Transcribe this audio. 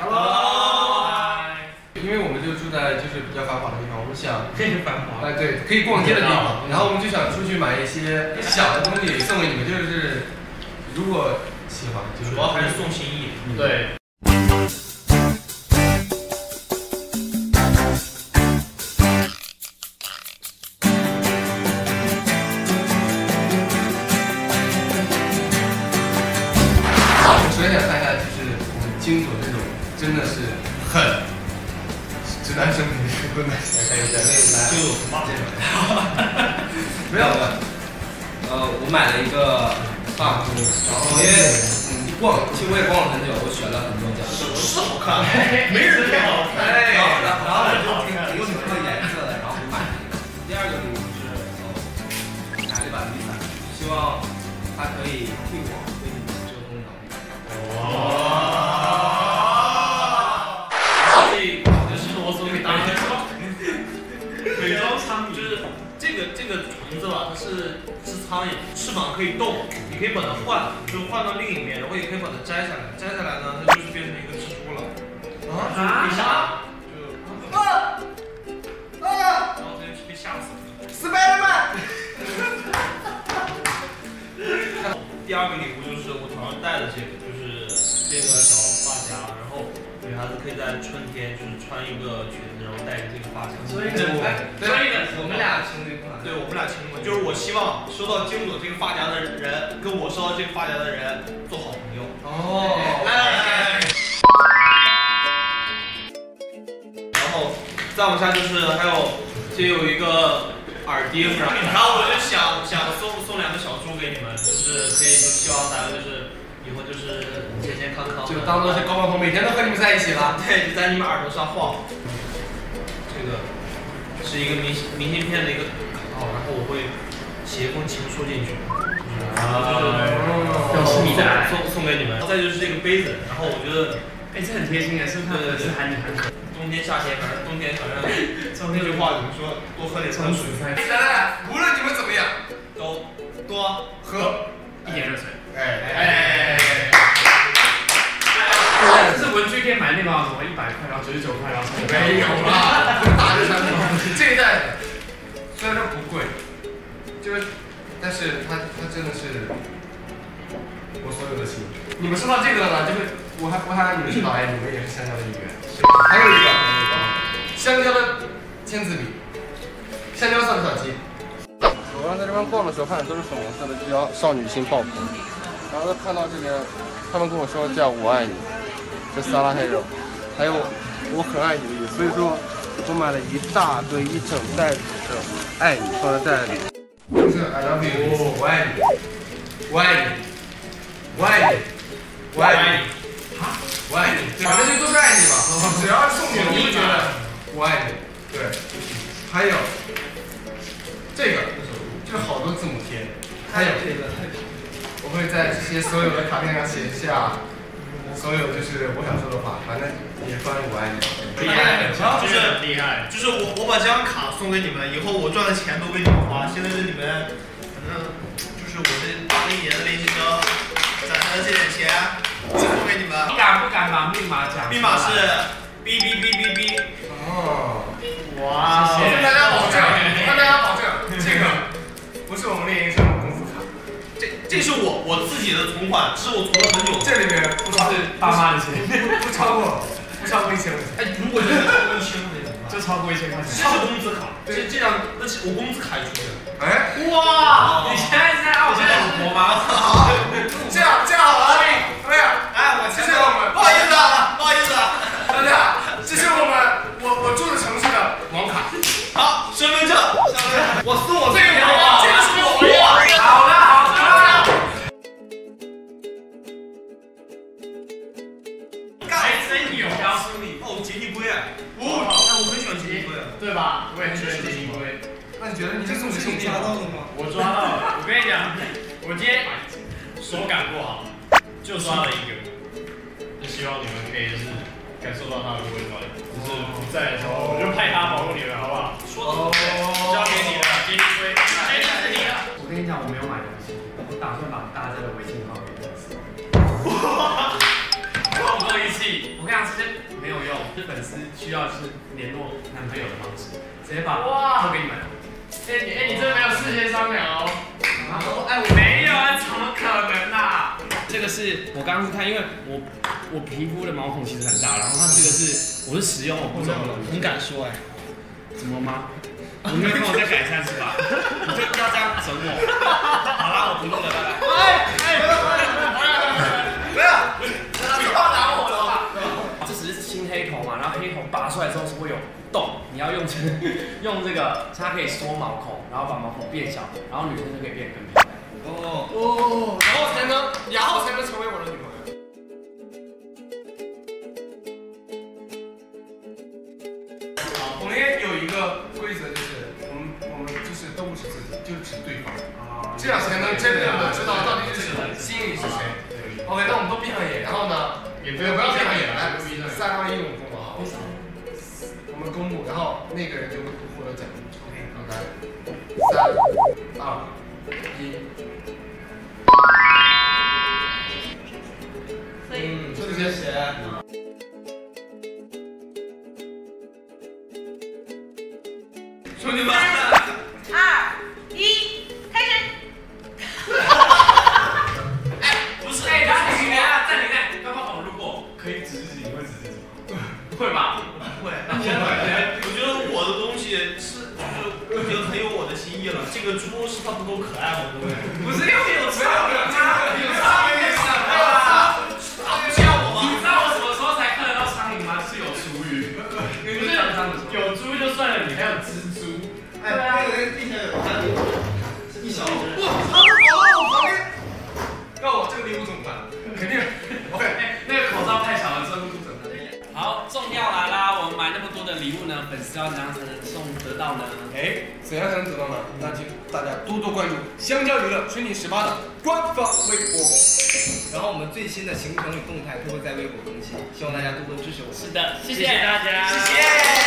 Hello， 因为我们就住在就是比较繁华的地方，我们想可以繁华，对，可以逛街的地方。然后我们就想出去买一些小的东西送给你们，就是如果喜欢，就是主要还是送心意，对。 金锁这种真的是很直男生平时都难，还有人类男就骂这种，没有了。我买了一个大姑，然后因为逛，其实我也逛了很久，我选了很多家，是好看，没人看好看，然后我就有挺多颜色的，然后买了一个。第二个就是买了一把雨伞，希望它可以替我为你们遮风挡雨。 苍蝇翅膀可以动，你可以把它换，就换到另一面，然后也可以把它摘下来。摘下来呢，它就是变成一个蜘蛛了。啊！你啥？就然后它就被吓死了。Spiderman。第二个礼物就是我头上戴的这个，就是这个小发夹，然后女孩子可以在春天就是穿一个裙子，然后戴着这个发夹。所以，我们俩情侣款。对，我们俩情侣款。 就是我希望收到金锁这个发夹的人，跟我收到这个发夹的人做好朋友。哦，来。然后再往下就是还有，这有一个耳钉，然后我就想送两个小猪给你们，就是可以就希望大家就是以后就是健健康康，就当做是高晓松每天都和你们在一起了。对，就在你们耳朵上晃。这个是一个明信片的一个。 然后我会写一封情书进去，表示你的爱，送给你们。再就是这个杯子，然后我觉得，哎，这很贴心啊，是不是？是喊你很可。冬天、夏天，反正冬天好像那句话怎么说？多喝点冷水。来来来，无论你们怎么样，都多喝一点热水。哎。这是文具店买那个什么100块，然后99块，然后没有啦，打着三折。这一代。 虽然说不贵，就是，但是它真的是我所有的心。你们收到这个了吗？就是我还让你们知道，哎，你们也是香蕉的一员。还有一个香蕉的签字笔，香蕉算不算鸡？我刚才这边逛的时候，看的都是粉红色的，就叫少女心爆棚。然后看到这边，他们跟我说叫我爱你，这撒拉黑肉，还有我很爱你的意思，所以说。 我买了一大堆一整袋子的“爱你”放在袋子里。就是 I love you， 我爱你，我爱你，我爱你，我爱你，啊，我爱你，反正就都是爱你吧。只要送给你，觉得我爱你。对，还有这个，就是好多字母贴。还有这个，我会在这些所有的卡片上写下。 所有就是我想说的话，反正也关于我爱你。厉害，就是厉害，就是我把这张卡送给你们，以后我赚的钱都给你们花。现在是你们，反正就是我这801年的练习生攒下的这点钱，我送给你们。你敢不敢把密码讲？密码是 B B B B B。哦，哇！我跟大家保证，我跟大家保证，这个不是我们练习生。 这是我自己的存款，是我存了很久。这里面不是爸妈的钱，不超过1000块钱。哎，如果真的超过1000块钱，就超过1000块钱。这是工资卡，这张那是我工资卡出的。哎，哇！你现在在澳洲生活吗？好，这样好了，怎么样？哎，我这是我们，不好意思啊，兄弟，这是我们我住的城市的网卡。好，身份证，我送我这个。 对吧？我也是觉得金龟。那你觉得你这送礼你抓到了吗？我抓到了。我跟你讲，我今天手感不好，就抓了一个。就希望你们可以是感受到它的味道，就是不在的时候，我就派它保护你们，好不好？说的好，交给你了，金龟，这就是你了。我跟你讲，我没有买东西，我打算把大家的微信号给你。哇，我们一起。以我跟你讲，这些没有用，粉丝需要是联络男朋友的方式，直接把哇，给你们。哎，你真的没有事先商量哦？啊，我没有啊，怎么可能啊？这个是我刚刚看，因为我皮肤的毛孔其实很大，然后它这个是我是使用，我不懂，很敢说哎，怎么吗？ 你没有看我在改善是吧？你就不要这样整我。好啦，我不录了，拜拜。不要打我了吧？这只是新黑头嘛，然后黑头拔出来之后是会有洞，你要用这个，它可以缩毛孔，然后把毛孔变小，然后女生就可以变得更漂亮。哦，然后才能成为我的女朋友。 这样才能真正的知道到底是谁，心里是谁。OK， 那我们都闭上眼，然后呢，也不要闭上眼，来，3、2、1，我们公布好。我们公布，然后那个人就会获得奖励。OK， 3、2、1。嗯，这是谁？ 希望大家多多支持我。是的，谢谢大家，谢谢。